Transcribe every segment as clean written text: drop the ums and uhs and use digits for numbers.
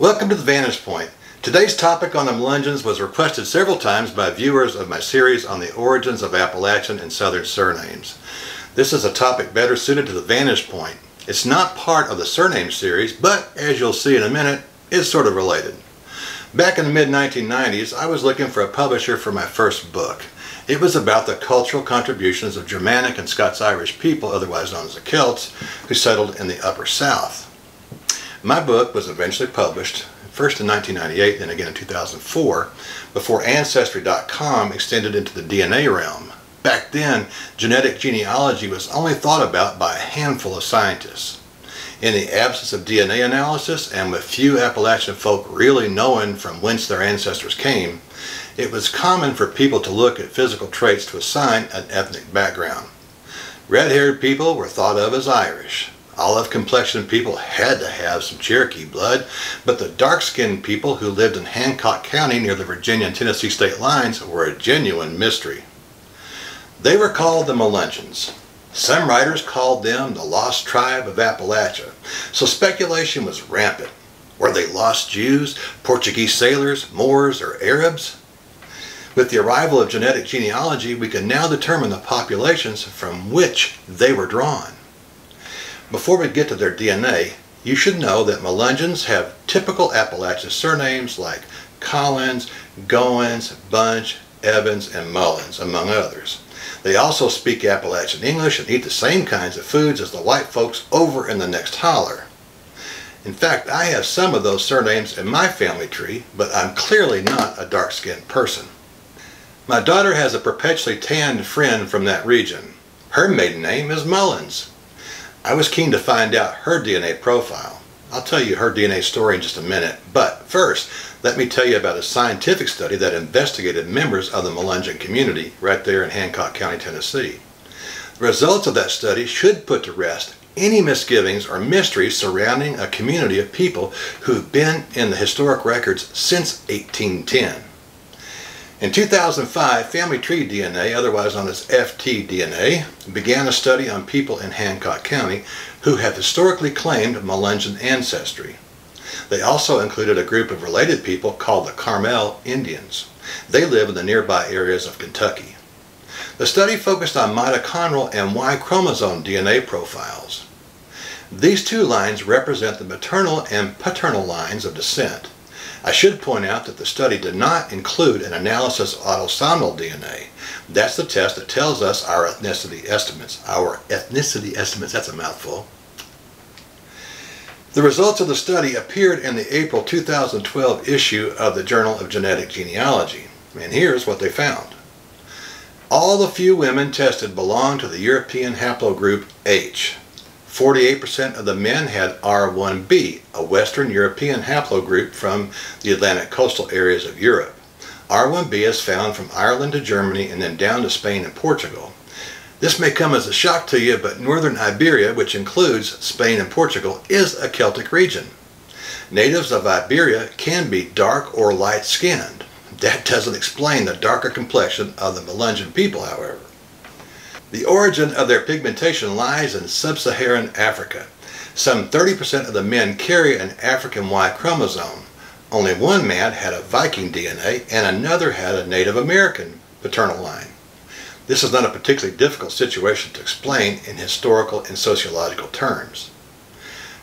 Welcome to the Vantage Point. Today's topic on the Melungeons was requested several times by viewers of my series on the origins of Appalachian and Southern surnames. This is a topic better suited to the Vantage Point. It's not part of the surname series, but as you'll see in a minute, it's sort of related. Back in the mid-1990s, I was looking for a publisher for my first book. It was about the cultural contributions of Germanic and Scots-Irish people, otherwise known as the Celts, who settled in the Upper South. My book was eventually published, first in 1998, then again in 2004, before Ancestry.com extended into the DNA realm. Back then, genetic genealogy was only thought about by a handful of scientists. In the absence of DNA analysis, and with few Appalachian folk really knowing from whence their ancestors came, it was common for people to look at physical traits to assign an ethnic background. Red-haired people were thought of as Irish. Olive-complexioned people had to have some Cherokee blood, but the dark-skinned people who lived in Hancock County near the Virginia and Tennessee state lines were a genuine mystery. They were called the Melungeons. Some writers called them the Lost Tribe of Appalachia, so speculation was rampant. Were they lost Jews, Portuguese sailors, Moors, or Arabs? With the arrival of genetic genealogy, we can now determine the populations from which they were drawn. Before we get to their DNA, you should know that Melungeons have typical Appalachian surnames like Collins, Goins, Bunch, Evans, and Mullins, among others. They also speak Appalachian English and eat the same kinds of foods as the white folks over in the next holler. In fact, I have some of those surnames in my family tree, but I'm clearly not a dark-skinned person. My daughter has a perpetually tanned friend from that region. Her maiden name is Mullins. I was keen to find out her DNA profile. I'll tell you her DNA story in just a minute, but first, let me tell you about a scientific study that investigated members of the Melungeon community right there in Hancock County, Tennessee. The results of that study should put to rest any misgivings or mysteries surrounding a community of people who've been in the historic records since 1810. In 2005, Family Tree DNA, otherwise known as FTDNA, began a study on people in Hancock County who have historically claimed Melungeon ancestry. They also included a group of related people called the Carmel Indians. They live in the nearby areas of Kentucky. The study focused on mitochondrial and Y-chromosome DNA profiles. These two lines represent the maternal and paternal lines of descent. I should point out that the study did not include an analysis of autosomal DNA. That's the test that tells us our ethnicity estimates. That's a mouthful. The results of the study appeared in the April 2012 issue of the Journal of Genetic Genealogy, and here's what they found. All the few women tested belonged to the European haplogroup H. 48% of the men had R1B, a Western European haplogroup from the Atlantic coastal areas of Europe. R1B is found from Ireland to Germany and then down to Spain and Portugal. This may come as a shock to you, but Northern Iberia, which includes Spain and Portugal, is a Celtic region. Natives of Iberia can be dark or light-skinned. That doesn't explain the darker complexion of the Melungeon people, however. The origin of their pigmentation lies in sub-Saharan Africa. Some 30% of the men carry an African Y chromosome. Only one man had a Viking DNA and another had a Native American paternal line. This is not a particularly difficult situation to explain in historical and sociological terms.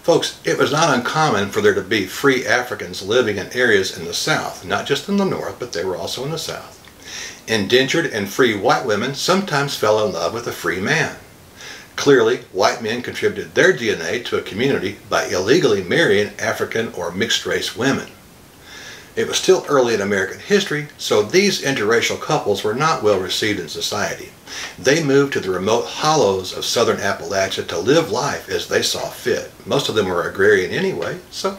Folks, it was not uncommon for there to be free Africans living in areas in the South, not just in the North, but they were also in the South. Indentured and free white women sometimes fell in love with a free man. Clearly, white men contributed their DNA to a community by illegally marrying African or mixed-race women. It was still early in American history, so these interracial couples were not well received in society. They moved to the remote hollows of southern Appalachia to live life as they saw fit. Most of them were agrarian anyway, so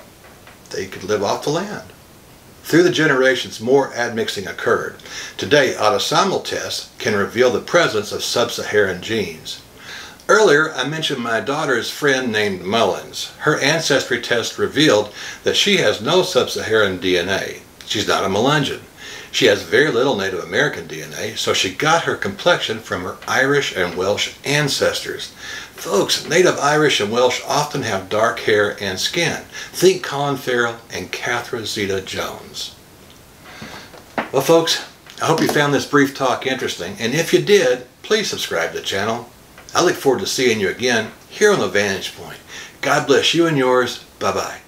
they could live off the land. Through the generations, more admixing occurred. Today, autosomal tests can reveal the presence of sub-Saharan genes. Earlier, I mentioned my daughter's friend named Mullins. Her ancestry test revealed that she has no sub-Saharan DNA. She's not a Melungeon. She has very little Native American DNA, so she got her complexion from her Irish and Welsh ancestors. Folks, Native Irish and Welsh often have dark hair and skin. Think Colin Farrell and Catherine Zeta-Jones. Well folks, I hope you found this brief talk interesting, and if you did, please subscribe to the channel. I look forward to seeing you again here on the Vantage Point. God bless you and yours. Bye-bye.